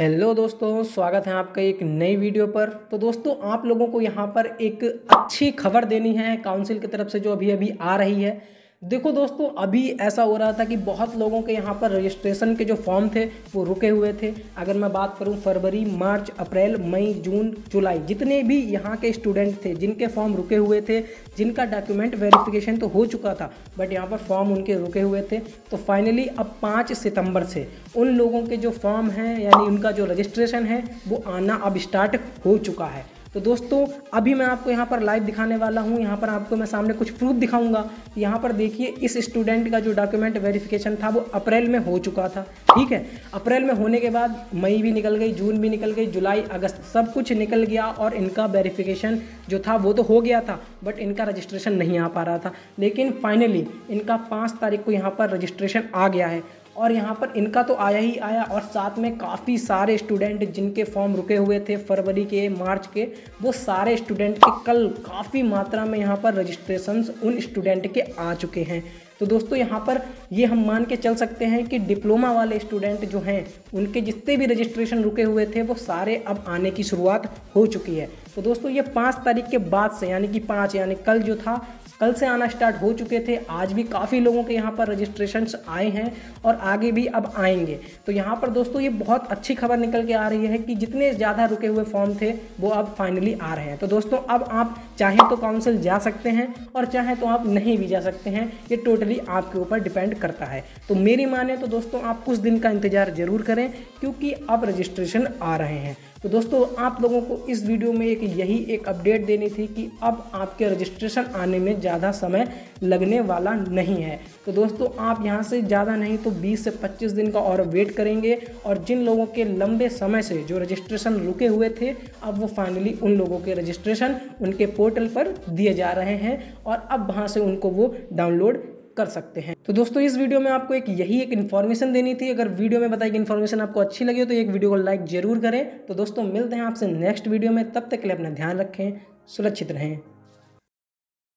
Hello दोस्तों, स्वागत है आपका एक नई वीडियो पर। तो दोस्तों, आप लोगों को यहाँ पर एक अच्छी खबर देनी है काउंसिल की तरफ से, जो अभी अभी आ रही है। देखो दोस्तों, अभी ऐसा हो रहा था कि बहुत लोगों के यहाँ पर रजिस्ट्रेशन के जो फॉर्म थे वो रुके हुए थे। अगर मैं बात करूँ फरवरी, मार्च, अप्रैल, मई, जून, जुलाई, जितने भी यहाँ के स्टूडेंट थे जिनके फॉर्म रुके हुए थे, जिनका डॉक्यूमेंट वेरिफिकेशन तो हो चुका था बट यहाँ पर फॉर्म उनके रुके हुए थे, तो फाइनली अब 5 सितंबर से उन लोगों के जो फॉर्म हैं यानी उनका जो रजिस्ट्रेशन है वो आना अब स्टार्ट हो चुका है। तो दोस्तों, अभी मैं आपको यहाँ पर लाइव दिखाने वाला हूँ। यहाँ पर आपको मैं सामने कुछ प्रूफ दिखाऊंगा। यहाँ पर देखिए, इस स्टूडेंट का जो डॉक्यूमेंट वेरिफिकेशन था वो अप्रैल में हो चुका था, ठीक है। अप्रैल में होने के बाद मई भी निकल गई, जून भी निकल गई, जुलाई, अगस्त, सब कुछ निकल गया और इनका वेरिफिकेशन जो था वो तो हो गया था बट इनका रजिस्ट्रेशन नहीं आ पा रहा था। लेकिन फाइनली इनका 5 तारीख को यहाँ पर रजिस्ट्रेशन आ गया है और यहाँ पर इनका तो आया ही आया, और साथ में काफ़ी सारे स्टूडेंट जिनके फॉर्म रुके हुए थे फरवरी के, मार्च के, वो सारे स्टूडेंट के कल काफ़ी मात्रा में यहाँ पर रजिस्ट्रेशंस उन स्टूडेंट के आ चुके हैं। तो दोस्तों, यहाँ पर ये हम मान के चल सकते हैं कि डिप्लोमा वाले स्टूडेंट जो हैं उनके जितने भी रजिस्ट्रेशन रुके हुए थे वो सारे अब आने की शुरुआत हो चुकी है। तो दोस्तों, ये 5 तारीख के बाद से यानी कि 5 यानी कल जो था, कल से आना स्टार्ट हो चुके थे। आज भी काफ़ी लोगों के यहाँ पर रजिस्ट्रेशन्स आए हैं और आगे भी अब आएंगे। तो यहाँ पर दोस्तों, ये बहुत अच्छी खबर निकल के आ रही है कि जितने ज़्यादा रुके हुए फॉर्म थे वो अब फाइनली आ रहे हैं। तो दोस्तों, अब आप चाहें तो काउंसिल जा सकते हैं और चाहें तो आप नहीं भी जा सकते हैं, ये टोटली आपके ऊपर डिपेंड करता है। तो मेरी माने तो दोस्तों, आप कुछ दिन का इंतज़ार ज़रूर करें क्योंकि अब रजिस्ट्रेशन आ रहे हैं। तो दोस्तों, आप लोगों को इस वीडियो में यही एक अपडेट देनी थी कि अब आपके रजिस्ट्रेशन आने में ज़्यादा समय लगने वाला नहीं है। तो दोस्तों, आप यहाँ से ज़्यादा नहीं तो 20 से 25 दिन का और वेट करेंगे, और जिन लोगों के लंबे समय से जो रजिस्ट्रेशन रुके हुए थे अब वो फाइनली उन लोगों के रजिस्ट्रेशन उनके पोर्टल पर दिए जा रहे हैं और अब वहाँ से उनको वो डाउनलोड कर सकते हैं। तो दोस्तों, इस वीडियो में आपको यही एक इन्फॉर्मेशन देनी थी। अगर वीडियो में बताई गई इन्फॉर्मेशन आपको अच्छी लगी हो तो एक वीडियो को लाइक जरूर करें। तो दोस्तों, मिलते हैं आपसे नेक्स्ट वीडियो में। तब तक के लिए अपना ध्यान रखें, सुरक्षित रहें।